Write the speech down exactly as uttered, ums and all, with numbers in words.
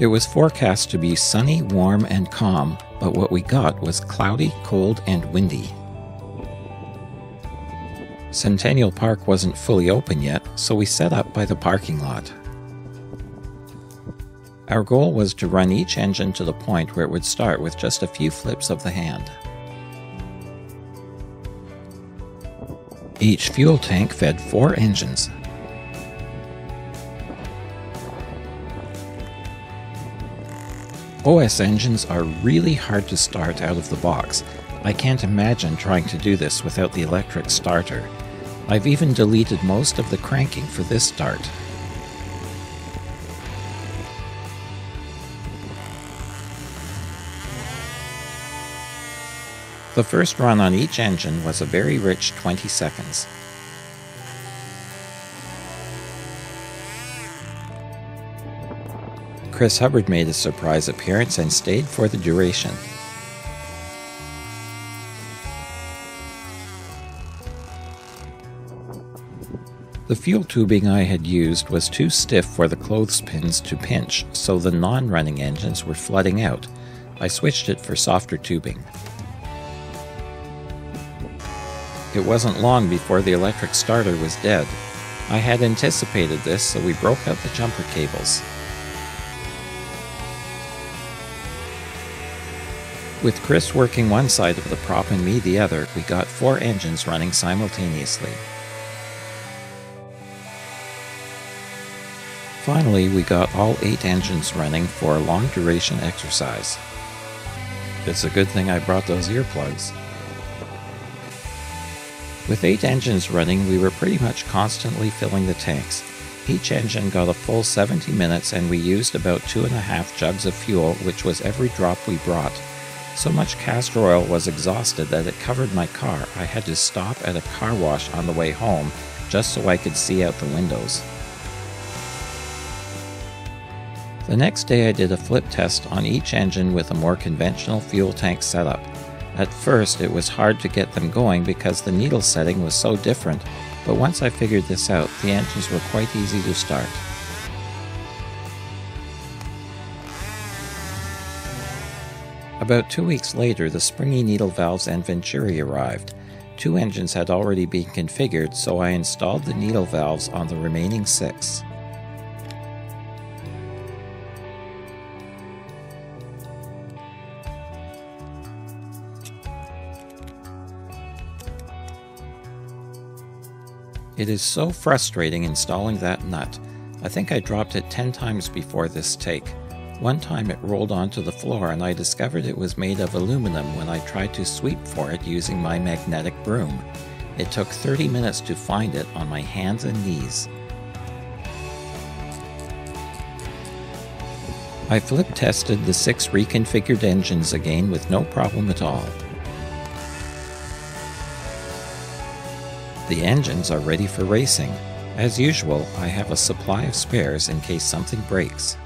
It was forecast to be sunny, warm, and calm, but what we got was cloudy, cold, and windy. Centennial Park wasn't fully open yet, so we set up by the parking lot. Our goal was to run each engine to the point where it would start with just a few flips of the hand. Each fuel tank fed four engines. O S engines are really hard to start out of the box. I can't imagine trying to do this without the electric starter. I've even deleted most of the cranking for this start. The first run on each engine was a very rich twenty seconds. Chris Hubbard made a surprise appearance and stayed for the duration. The fuel tubing I had used was too stiff for the clothespins to pinch, so the non-running engines were flooding out. I switched it for softer tubing. It wasn't long before the electric starter was dead. I had anticipated this, so we broke out the jumper cables. With Chris working one side of the prop and me the other, we got four engines running simultaneously. Finally, we got all eight engines running for a long duration exercise. It's a good thing I brought those earplugs. With eight engines running, we were pretty much constantly filling the tanks. Each engine got a full seventy minutes, and we used about two and a half jugs of fuel, which was every drop we brought. So much castor oil was exhausted that it covered my car. I had to stop at a car wash on the way home, just so I could see out the windows. The next day I did a flip test on each engine with a more conventional fuel tank setup. At first, it was hard to get them going because the needle setting was so different, but once I figured this out, the engines were quite easy to start. About two weeks later, the springy needle valves and venturi arrived. Two engines had already been configured, so I installed the needle valves on the remaining six. It is so frustrating installing that nut. I think I dropped it ten times before this take. One time it rolled onto the floor and I discovered it was made of aluminum when I tried to sweep for it using my magnetic broom. It took thirty minutes to find it on my hands and knees. I flip tested the six reconfigured engines again with no problem at all. The engines are ready for racing. As usual, I have a supply of spares in case something breaks.